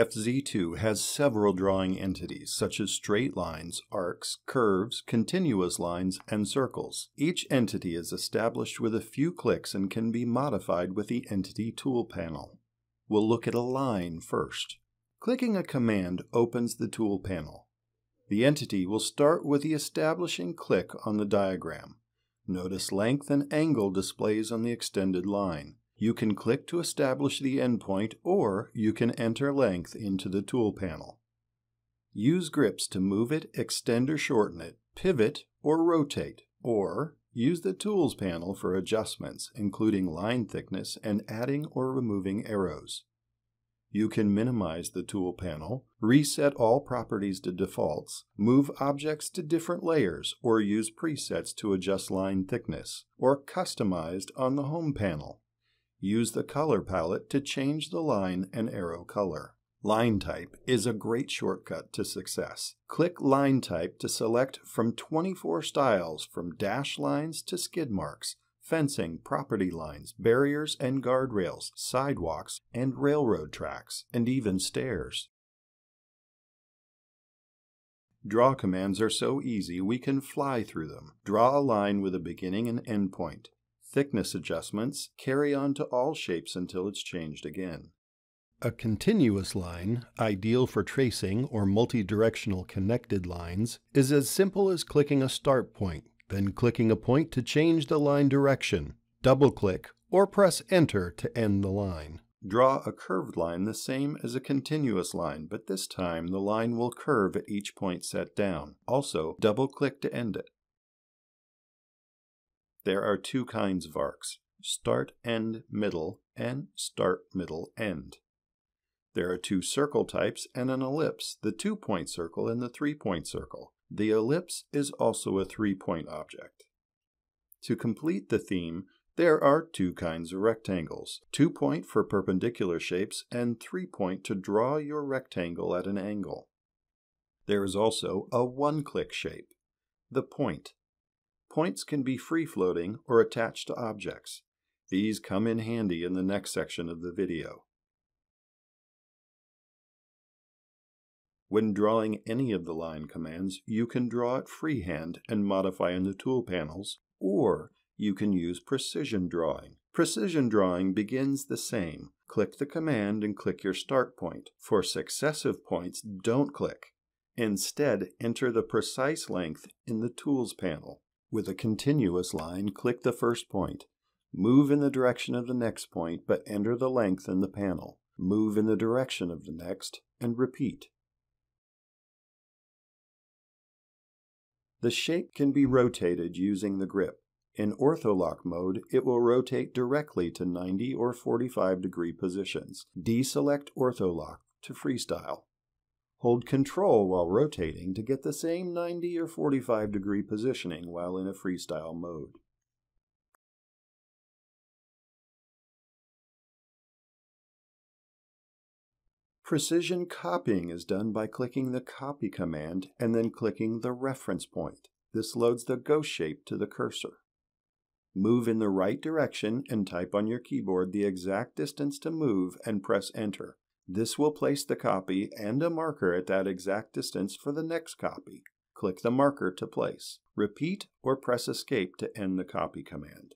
FZ2 has several drawing entities, such as straight lines, arcs, curves, continuous lines, and circles. Each entity is established with a few clicks and can be modified with the Entity Tool panel. We'll look at a line first. Clicking a command opens the tool panel. The entity will start with the establishing click on the diagram. Notice length and angle displays on the extended line. You can click to establish the endpoint, or you can enter length into the tool panel. Use grips to move it, extend or shorten it, pivot or rotate, or use the Tools panel for adjustments, including line thickness and adding or removing arrows. You can minimize the tool panel, reset all properties to defaults, move objects to different layers, or use presets to adjust line thickness, or customized on the Home panel. Use the color palette to change the line and arrow color. Line type is a great shortcut to success. Click Line Type to select from 24 styles, from dash lines to skid marks, fencing, property lines, barriers and guardrails, sidewalks and railroad tracks, and even stairs. Draw commands are so easy we can fly through them. Draw a line with a beginning and end point. Thickness adjustments carry on to all shapes until it's changed again. A continuous line, ideal for tracing or multi-directional connected lines, is as simple as clicking a start point, then clicking a point to change the line direction, double-click, or press Enter to end the line. Draw a curved line the same as a continuous line, but this time the line will curve at each point set down. Also, double-click to end it. There are two kinds of arcs, start, end, middle, and start, middle, end. There are two circle types and an ellipse, the two-point circle and the three-point circle. The ellipse is also a three-point object. To complete the theme, there are two kinds of rectangles, two-point for perpendicular shapes and three-point to draw your rectangle at an angle. There is also a one-click shape, the point. Points can be free-floating or attached to objects. These come in handy in the next section of the video. When drawing any of the line commands, you can draw it freehand and modify in the tool panels, or you can use precision drawing. Precision drawing begins the same. Click the command and click your start point. For successive points, don't click. Instead, enter the precise length in the Tools panel. With a continuous line, click the first point. Move in the direction of the next point, but enter the length in the panel. Move in the direction of the next, and repeat. The shape can be rotated using the grip. In ortholock mode, it will rotate directly to 90 or 45 degree positions. Deselect ortholock to freestyle. Hold Control while rotating to get the same 90 or 45 degree positioning while in a freestyle mode. Precision copying is done by clicking the Copy command and then clicking the reference point. This loads the ghost shape to the cursor. Move in the right direction and type on your keyboard the exact distance to move and press Enter. This will place the copy and a marker at that exact distance for the next copy. Click the marker to place. Repeat or press Escape to end the Copy command.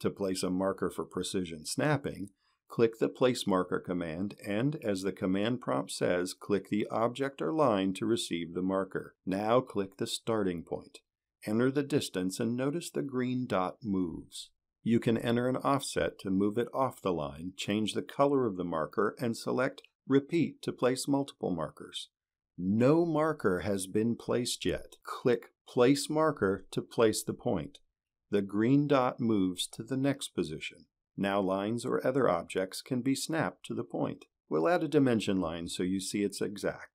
To place a marker for precision snapping, click the Place Marker command and, as the command prompt says, click the object or line to receive the marker. Now click the starting point. Enter the distance and notice the green dot moves. You can enter an offset to move it off the line, change the color of the marker, and select Repeat to place multiple markers. No marker has been placed yet. Click Place Marker to place the point. The green dot moves to the next position. Now lines or other objects can be snapped to the point. We'll add a dimension line so you see it's exact.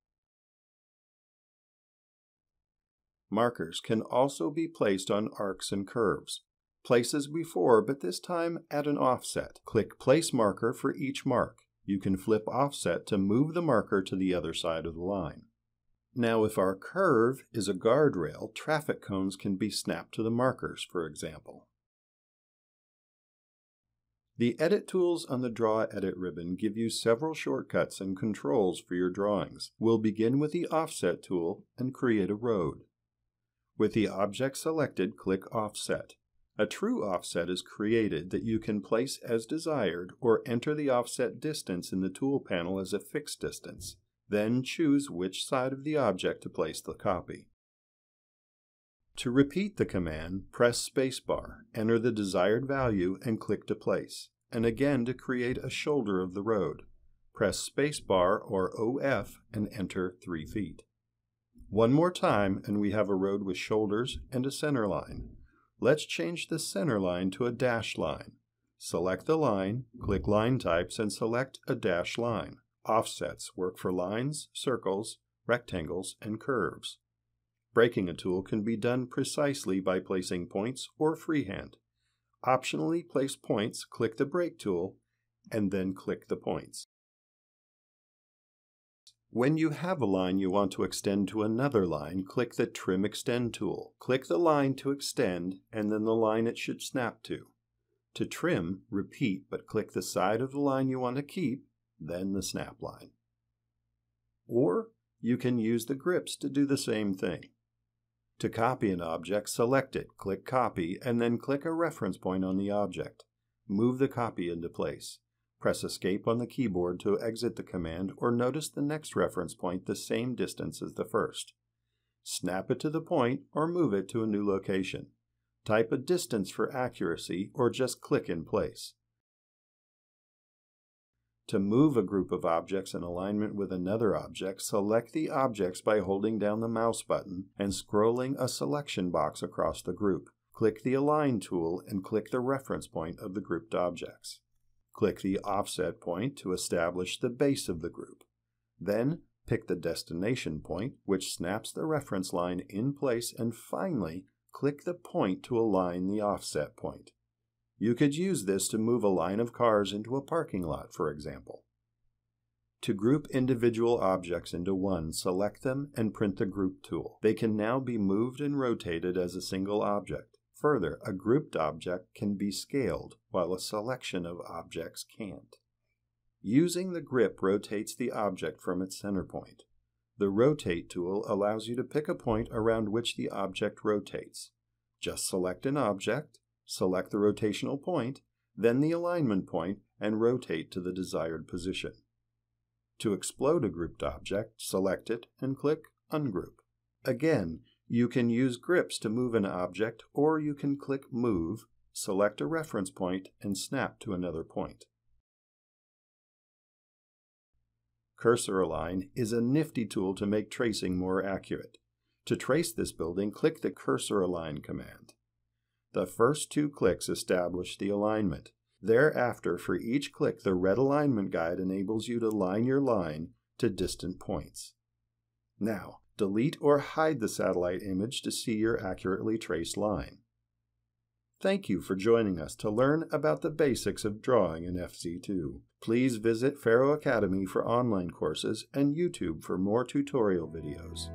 Markers can also be placed on arcs and curves. Place as before, but this time at an offset. Click Place Marker for each mark. You can flip offset to move the marker to the other side of the line. Now if our curve is a guardrail, traffic cones can be snapped to the markers, for example. The edit tools on the Draw Edit ribbon give you several shortcuts and controls for your drawings. We'll begin with the Offset tool and create a road. With the object selected, click Offset. A true offset is created that you can place as desired or enter the offset distance in the tool panel as a fixed distance. Then choose which side of the object to place the copy. To repeat the command, press spacebar, enter the desired value, and click to place, and again to create a shoulder of the road. Press spacebar or OF and enter 3 feet. One more time and we have a road with shoulders and a center line. Let's change the center line to a dashed line. Select the line, click Line Types, and select a dashed line. Offsets work for lines, circles, rectangles, and curves. Breaking a tool can be done precisely by placing points or freehand. Optionally place points, click the Break tool, and then click the points. When you have a line you want to extend to another line, click the Trim Extend tool. Click the line to extend, and then the line it should snap to. To trim, repeat, but click the side of the line you want to keep, then the snap line. Or you can use the grips to do the same thing. To copy an object, select it, click Copy, and then click a reference point on the object. Move the copy into place. Press Escape on the keyboard to exit the command or notice the next reference point the same distance as the first. Snap it to the point or move it to a new location. Type a distance for accuracy or just click in place. To move a group of objects in alignment with another object, select the objects by holding down the mouse button and scrolling a selection box across the group. Click the Align tool and click the reference point of the grouped objects. Click the offset point to establish the base of the group. Then pick the destination point, which snaps the reference line in place, and finally click the point to align the offset point. You could use this to move a line of cars into a parking lot, for example. To group individual objects into one, select them and print the Group tool. They can now be moved and rotated as a single object. Further, a grouped object can be scaled, while a selection of objects can't. Using the grip rotates the object from its center point. The Rotate tool allows you to pick a point around which the object rotates. Just select an object, select the rotational point, then the alignment point, and rotate to the desired position. To explode a grouped object, select it and click Ungroup. Again, you can use grips to move an object, or you can click Move, select a reference point, and snap to another point. Cursor Align is a nifty tool to make tracing more accurate. To trace this building, click the Cursor Align command. The first 2 clicks establish the alignment. Thereafter, for each click, the red alignment guide enables you to line your line to distant points. Now, delete or hide the satellite image to see your accurately traced line. Thank you for joining us to learn about the basics of drawing in FZ2. Please visit FARO Academy for online courses and YouTube for more tutorial videos.